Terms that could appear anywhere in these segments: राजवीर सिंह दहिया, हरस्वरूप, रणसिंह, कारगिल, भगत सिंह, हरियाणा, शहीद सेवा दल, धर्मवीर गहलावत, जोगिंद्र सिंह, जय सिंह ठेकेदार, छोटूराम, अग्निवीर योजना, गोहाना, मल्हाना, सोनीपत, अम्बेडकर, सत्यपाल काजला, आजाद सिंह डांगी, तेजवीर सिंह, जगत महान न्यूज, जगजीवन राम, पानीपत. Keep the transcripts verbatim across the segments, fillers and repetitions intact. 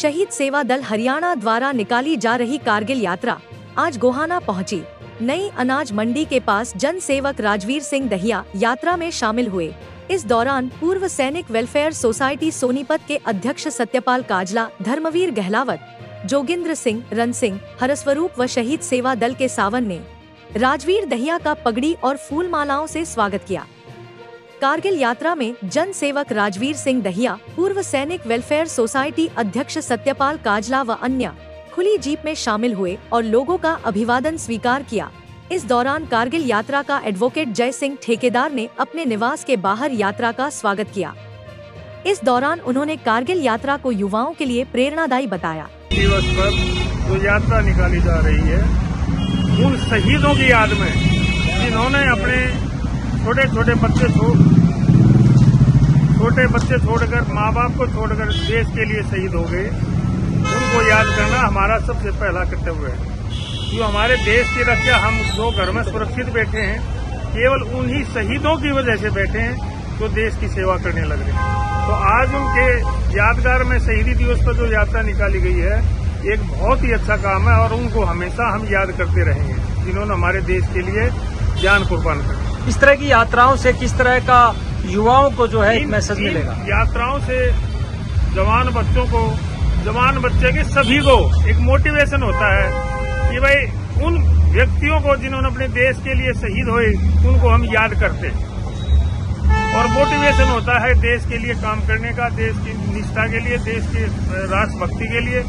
शहीद सेवा दल हरियाणा द्वारा निकाली जा रही कारगिल यात्रा आज गोहाना पहुंची। नई अनाज मंडी के पास जन सेवक राजवीर सिंह दहिया यात्रा में शामिल हुए। इस दौरान पूर्व सैनिक वेलफेयर सोसाइटी सोनीपत के अध्यक्ष सत्यपाल काजला, धर्मवीर गहलावत, जोगिंद्र सिंह, रणसिंह, हरस्वरूप व शहीद सेवा दल के सावन ने राजवीर दहिया का पगड़ी और फूलमालाओं से स्वागत किया। कारगिल यात्रा में जन सेवक राजवीर सिंह दहिया, पूर्व सैनिक वेलफेयर सोसाइटी अध्यक्ष सत्यपाल काजला व अन्य खुली जीप में शामिल हुए और लोगों का अभिवादन स्वीकार किया। इस दौरान कारगिल यात्रा का एडवोकेट जय सिंह ठेकेदार ने अपने निवास के बाहर यात्रा का स्वागत किया। इस दौरान उन्होंने कारगिल यात्रा को युवाओं के लिए प्रेरणादायी बताया। दिवस पर जो यात्रा निकाली जा रही है उन शहीदों की याद में जिन्होंने अपने छोटे छोटे बच्चे छोटे बच्चे छोड़कर, माँ बाप को छोड़कर देश के लिए शहीद हो गए, उनको याद करना हमारा सबसे पहला कर्तव्य है। जो हमारे देश की रक्षा हम जो घर में सुरक्षित बैठे हैं, केवल उन्हीं शहीदों की वजह से बैठे हैं जो देश की सेवा करने लग रहे हैं। तो आज उनके यादगार में शहीदी दिवस पर जो यात्रा निकाली गई है एक बहुत ही अच्छा काम है और उनको हमेशा हम याद करते रहेंगे जिन्होंने हमारे देश के लिए जान कुर्बान कर। इस तरह की यात्राओं से किस तरह का युवाओं को जो है एक मैसेज मिलेगा? यात्राओं से जवान बच्चों को, जवान बच्चे के सभी को एक मोटिवेशन होता है कि भाई उन व्यक्तियों को जिन्होंने अपने देश के लिए शहीद हुए उनको हम याद करते और मोटिवेशन होता है देश के लिए काम करने का, देश की निष्ठा के लिए, देश के राष्ट्रभक्ति के लिए।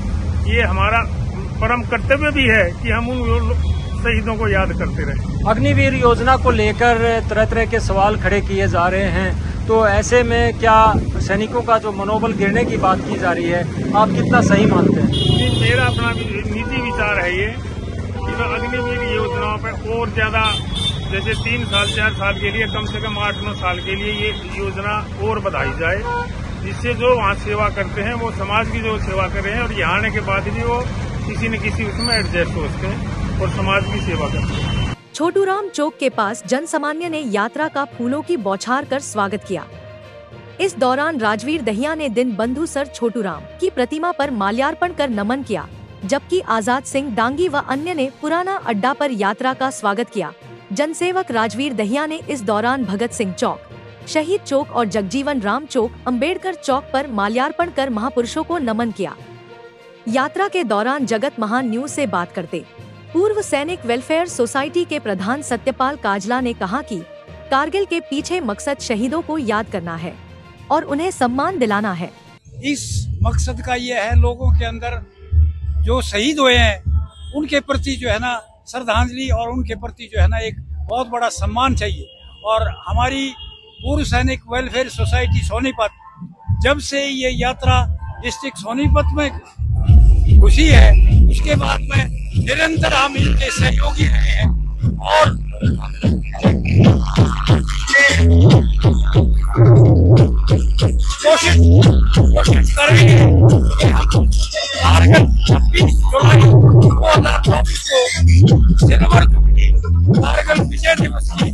ये हमारा परम कर्तव्य भी है कि हम उन शहीदों को याद करते रहें। अग्निवीर योजना को लेकर तरह तरह के सवाल खड़े किए जा रहे हैं, तो ऐसे में क्या सैनिकों का जो मनोबल गिरने की बात की जा रही है आप कितना सही मानते हैं? मेरा अपना निजी विचार है ये कि अग्निवीर योजनाओं पर और ज्यादा, जैसे तीन साल चार साल के लिए कम से कम आठ नौ साल के लिए ये योजना और बढ़ाई जाए, जिससे जो वहाँ सेवा करते हैं वो समाज की जो सेवा कर रहे हैं और यहाँ आने के बाद भी वो किसी न किसी उसमें एडजस्ट होते हैं और समाज की सेवा करते हैं। छोटूराम चौक के पास जन सामान्य ने यात्रा का फूलों की बौछार कर स्वागत किया। इस दौरान राजवीर दहिया ने दिन बंधु सर छोटूराम की प्रतिमा पर माल्यार्पण कर नमन किया, जबकि आजाद सिंह डांगी व अन्य ने पुराना अड्डा पर यात्रा का स्वागत किया। जनसेवक राजवीर दहिया ने इस दौरान भगत सिंह चौक, शहीद चौक और जगजीवन राम चौक, अम्बेडकर चौक पर माल्यार्पण कर महापुरुषों को नमन किया। यात्रा के दौरान जगत महान न्यूज से बात करते पूर्व सैनिक वेलफेयर सोसाइटी के प्रधान सत्यपाल काजला ने कहा कि कारगिल के पीछे मकसद शहीदों को याद करना है और उन्हें सम्मान दिलाना है। इस मकसद का ये है लोगों के अंदर जो शहीद हुए हैं उनके प्रति जो है ना श्रद्धांजलि और उनके प्रति जो है ना एक बहुत बड़ा सम्मान चाहिए। और हमारी पूर्व सैनिक वेलफेयर सोसाइटी सोनीपत जब से ये यात्रा डिस्ट्रिक्ट सोनीपत में घुसी है उसके बाद में निरंतर हम इनके सहयोगी रहे हैं और कोशिश कोशिश कर रहे हैं छब्बीस जुलाई दो हजार चौबीस को सिल्वर जुबली कारगिल विजय दिवस की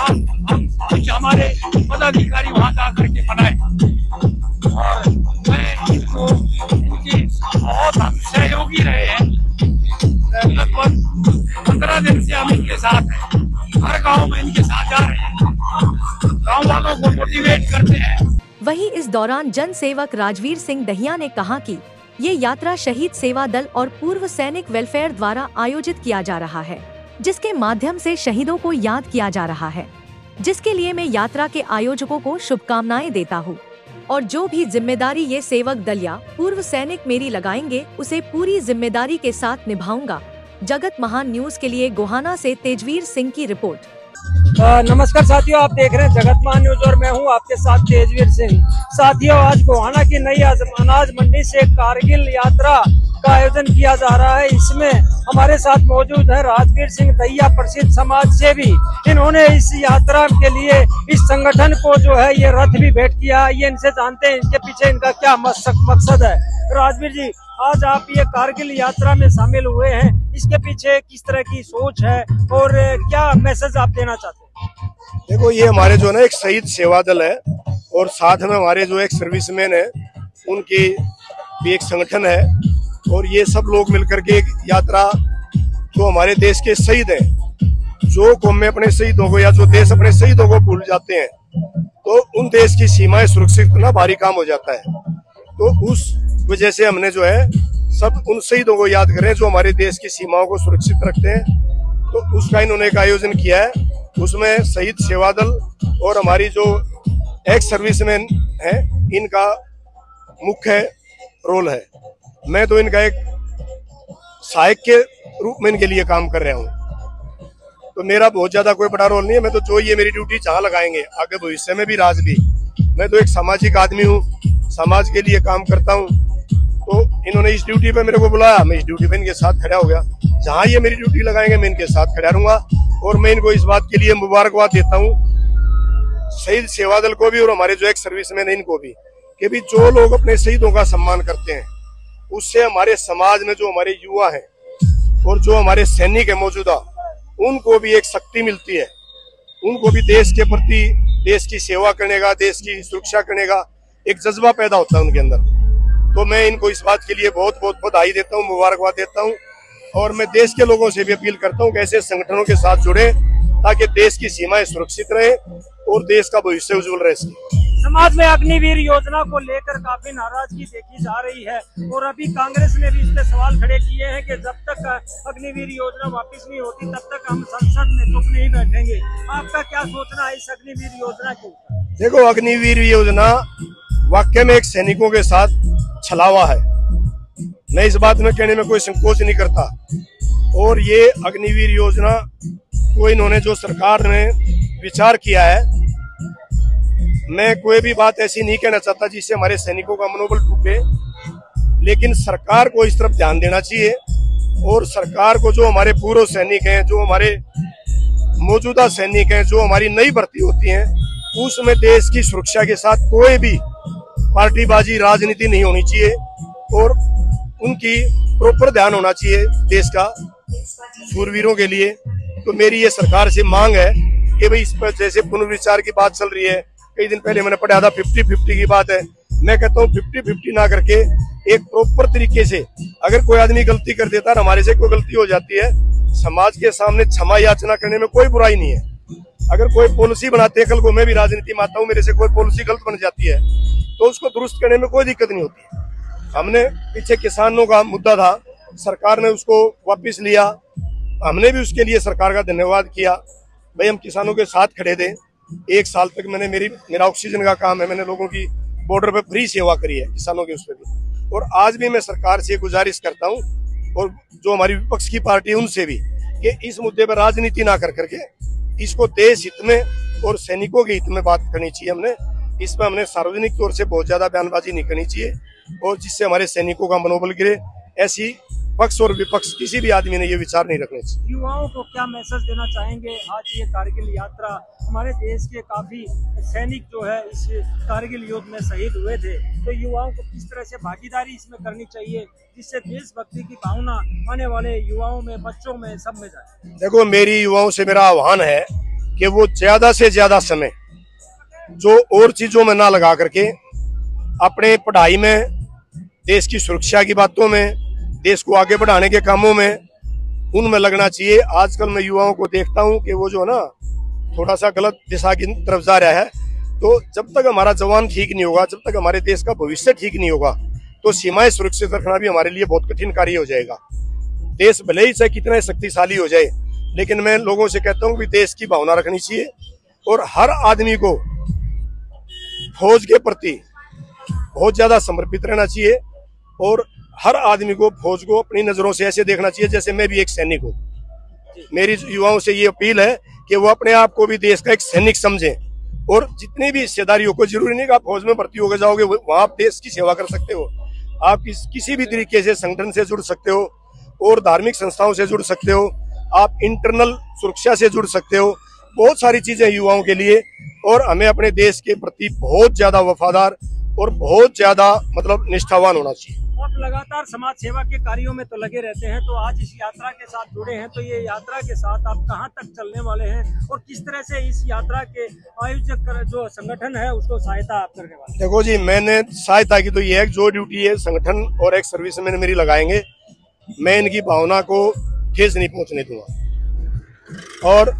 आज हमारे पदाधिकारी वहाँ जाकर के मनाए और मैं इनको बहुत हम सहयोगी रहे हैं। लगभग पंद्रह दिन से हम इनके साथ हैं, हर गांव में इनके साथ जा रहे हैं, गाँव वालों को मोटिवेट करते हैं। वहीं इस दौरान जन सेवक राजवीर सिंह दहिया ने कहा कि ये यात्रा शहीद सेवा दल और पूर्व सैनिक वेलफेयर द्वारा आयोजित किया जा रहा है, जिसके माध्यम से शहीदों को याद किया जा रहा है, जिसके लिए मैं यात्रा के आयोजकों को शुभकामनाएं देता हूं। और जो भी जिम्मेदारी ये सेवक दल या पूर्व सैनिक मेरी लगाएंगे उसे पूरी जिम्मेदारी के साथ निभाऊंगा। जगत महान न्यूज के लिए गोहाना से तेजवीर सिंह की रिपोर्ट। आ, नमस्कार साथियों, आप देख रहे हैं जगत महान न्यूज और मैं हूं आपके साथ तेजवीर सिंह। साथियों, आज गोहाना की नई अनाज मंडी से कारगिल यात्रा का आयोजन किया जा रहा है। इसमें हमारे साथ मौजूद है राजवीर सिंह दहिया, प्रसिद्ध समाज सेवी। इन्होंने इस यात्रा के लिए इस संगठन को जो है ये रथ भी भेंट किया। ये इनसे जानते हैं इनके पीछे इनका क्या मकसद है। राजवीर जी, आज आप ये कारगिल यात्रा में शामिल हुए हैं, इसके पीछे किस तरह की सोच है और क्या मैसेज आप देना चाहते हैं? देखो, ये हमारे जो है ना एक शहीद सेवा दल है और साथ में हमारे जो एक सर्विसमैन है उनकी भी एक संगठन है और ये सब लोग मिलकर के एक यात्रा, जो हमारे देश के शहीद हैं, जो कौम में अपने शहीदों को या जो देश अपने शहीदों को भूल जाते हैं तो उन देश की सीमाएं सुरक्षित करना भारी काम हो जाता है। तो उस वजह से हमने जो है सब उन शहीदों को याद करें जो हमारे देश की सीमाओं को सुरक्षित रखते हैं, तो उसका इन्होंने एक आयोजन किया है। उसमें शहीद सेवा दल और हमारी जो एक्स सर्विसमैन है इनका मुख्य रोल है। मैं तो इनका एक सहायक के रूप में इनके लिए काम कर रहा हूँ, तो मेरा बहुत ज्यादा कोई बड़ा रोल नहीं है। मैं तो जो ये मेरी ड्यूटी जहाँ लगाएंगे आगे भविष्य में भी राज भी, मैं तो एक सामाजिक आदमी हूँ, समाज के लिए काम करता हूँ। तो इन्होंने इस ड्यूटी पे मेरे को बुलाया, मैं इस ड्यूटी पे इनके साथ खड़ा हो गया। जहाँ ये मेरी ड्यूटी लगाएंगे मैं इनके साथ खड़ा रहूंगा और मैं इनको इस बात के लिए मुबारकबाद देता हूँ, शहीद सेवा दल को भी और हमारे जो एक सर्विसमैन है इनको भी, कि भी जो लोग अपने शहीदों का सम्मान करते हैं उससे हमारे समाज में जो हमारे युवा हैं और जो हमारे सैनिक है मौजूदा, उनको भी एक शक्ति मिलती है, उनको भी देश के प्रति, देश की सेवा करने का, देश की सुरक्षा करने का एक जज्बा पैदा होता है उनके अंदर। तो मैं इनको इस बात के लिए बहुत बहुत बधाई देता हूँ, मुबारकबाद देता हूँ और मैं देश के लोगों से भी अपील करता हूँ कि ऐसे संगठनों के साथ जुड़े ताकि देश की सीमाएं सुरक्षित रहे और देश का भविष्य उज्जवल रहे। समाज में अग्निवीर योजना को लेकर काफी नाराजगी देखी जा रही है और अभी कांग्रेस ने भी इस पे सवाल खड़े किए हैं कि जब तक अग्निवीर योजना वापस नहीं होती तब तक हम संसद में चुप नहीं बैठेंगे। आपका क्या सोचना है इस अग्निवीर योजना की? देखो, अग्निवीर योजना वाकई में एक सैनिकों के साथ छलावा है, मैं इस बात में कहने में कोई संकोच नहीं करता। और ये अग्निवीर योजना को इन्होंने जो सरकार ने विचार किया है, मैं कोई भी बात ऐसी नहीं कहना चाहता जिससे हमारे सैनिकों का मनोबल टूटे, लेकिन सरकार को इस तरफ ध्यान देना चाहिए और सरकार को जो हमारे पूर्व सैनिक हैं, जो हमारे मौजूदा सैनिक हैं, जो हमारी नई भर्ती होती है, उसमें देश की सुरक्षा के साथ कोई भी पार्टीबाजी राजनीति नहीं होनी चाहिए और उनकी प्रॉपर ध्यान होना चाहिए देश का, शूरवीरों के लिए। तो मेरी ये सरकार से मांग है कि भाई इस पर जैसे पुनर्विचार की बात चल रही है, कई दिन पहले मैंने पढ़ा था फिफ्टी फिफ्टी की बात है, मैं कहता हूँ फिफ्टी फिफ्टी ना करके एक प्रॉपर तरीके से, अगर कोई आदमी गलती कर देता है, हमारे से कोई गलती हो जाती है, समाज के सामने क्षमा याचना करने में कोई बुराई नहीं है। अगर कोई पॉलिसी बनाते है, कल को मैं भी राजनीति में आता हूँ, मेरे से कोई पॉलिसी गलत बन जाती है तो उसको दुरुस्त करने में कोई दिक्कत नहीं होती। हमने पीछे किसानों का मुद्दा था, सरकार ने उसको वापस लिया, हमने भी उसके लिए सरकार का धन्यवाद किया, भाई हम किसानों के साथ खड़े थे। एक साल तक मैंने मेरी मेरा ऑक्सीजन का काम है, मैंने लोगों की बॉर्डर पे फ्री सेवा करी है किसानों के, उस पर भी। और आज भी मैं सरकार से गुजारिश करता हूँ और जो हमारी विपक्ष की पार्टी है उनसे भी, कि इस मुद्दे पर राजनीति ना कर करके इसको देश हित में और सैनिकों के हित में बात करनी चाहिए। हमने इस पर हमने सार्वजनिक तौर से बहुत ज्यादा बयानबाजी नहीं करनी चाहिए और जिससे हमारे सैनिकों का मनोबल गिरे, ऐसी पक्ष और विपक्ष किसी भी आदमी ने ये विचार नहीं रखने चाहिए। युवाओं को क्या मैसेज देना चाहेंगे? आज ये कारगिल यात्रा, हमारे देश के काफी सैनिक जो है इस कारगिल युद्ध में शहीद हुए थे, तो युवाओं को किस तरह से भागीदारी इसमें करनी चाहिए जिससे देशभक्ति की भावना आने वाले युवाओं में, बच्चों में, सब में जाए? देखो, मेरी युवाओं से मेरा आह्वान है कि वो ज्यादा से ज्यादा समय जो और चीजों में ना लगा करके अपने पढ़ाई में, देश की सुरक्षा की बातों में, देश को आगे बढ़ाने के कामों में, उनमें लगना चाहिए। आजकल मैं युवाओं को देखता हूं कि वो जो है ना थोड़ा सा गलत दिशा की तरफ जा रहा है, तो जब तक हमारा जवान ठीक नहीं होगा, जब तक हमारे देश का भविष्य ठीक नहीं होगा, तो सीमाएं सुरक्षित रखना भी हमारे लिए बहुत कठिन कार्य हो जाएगा। देश भले ही चाहे कितना शक्तिशाली हो जाए, लेकिन मैं लोगों से कहता हूँ कि देश की भावना रखनी चाहिए और हर आदमी को फौज के प्रति बहुत ज्यादा समर्पित रहना चाहिए और हर आदमी को फौज को अपनी नजरों से ऐसे देखना चाहिए जैसे मैं भी एक सैनिक हूँ। मेरी युवाओं से ये अपील है कि वो अपने आप को भी देश का एक सैनिक समझें और जितनी भी हिस्सेदारियों को, जरूरी नहीं कि आप फौज में भर्ती होकर जाओगे वहाँ आप देश की सेवा कर सकते हो, आप किस, किसी भी तरीके से संगठन से जुड़ सकते हो और धार्मिक संस्थाओं से जुड़ सकते हो, आप इंटरनल सुरक्षा से जुड़ सकते हो, बहुत सारी चीजें युवाओं के लिए। और हमें अपने देश के प्रति बहुत ज्यादा वफादार और बहुत ज्यादा मतलब निष्ठावान होना चाहिए। आप लगातार समाज सेवा के कार्यों में तो लगे रहते हैं, तो आज इस यात्रा के साथ जुड़े हैं, तो ये यात्रा के साथ आप कहां तक चलने वाले हैं और किस तरह से इस यात्रा के आयोजक जो संगठन है उसको सहायता आप करने वाले हैं? देखो जी, मैंने सहायता की तो ये है, जो ड्यूटी है संगठन और एक सर्विस में मेरी लगाएंगे, मैं इनकी भावना को ठेस नहीं पहुँचने दूंगा। और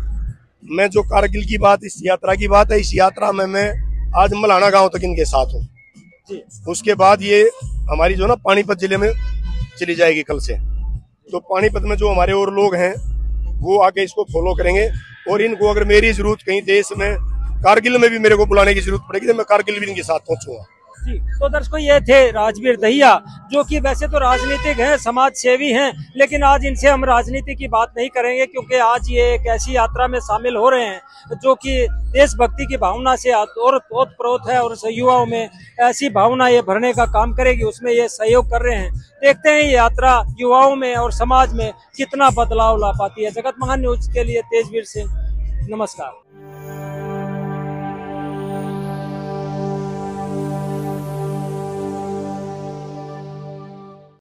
मैं जो कारगिल की बात, इस यात्रा की बात है, इस यात्रा में मैं आज मल्हाना गाँव तक इनके साथ हूँ। उसके बाद ये हमारी जो ना पानीपत जिले में चली जाएगी कल से, तो पानीपत में जो हमारे और लोग हैं वो आके इसको फॉलो करेंगे। और इनको अगर मेरी जरूरत कहीं देश में कारगिल में भी मेरे को बुलाने की जरूरत पड़ेगी तो मैं कारगिल भी इनके साथ पहुंचूंगा। जी, तो दर्शकों ये थे राजवीर दहिया, जो कि वैसे तो राजनीतिक हैं, समाज सेवी हैं, लेकिन आज इनसे हम राजनीति की बात नहीं करेंगे क्योंकि आज ये एक ऐसी यात्रा में शामिल हो रहे हैं जो कि देशभक्ति की भावना से और ओतप्रोत है और युवाओं में ऐसी भावना ये भरने का काम करेगी, उसमें ये सहयोग कर रहे हैं। देखते हैं ये यात्रा युवाओं में और समाज में कितना बदलाव ला पाती है। जगत महान न्यूज के लिए तेजवीर सिंह, नमस्कार।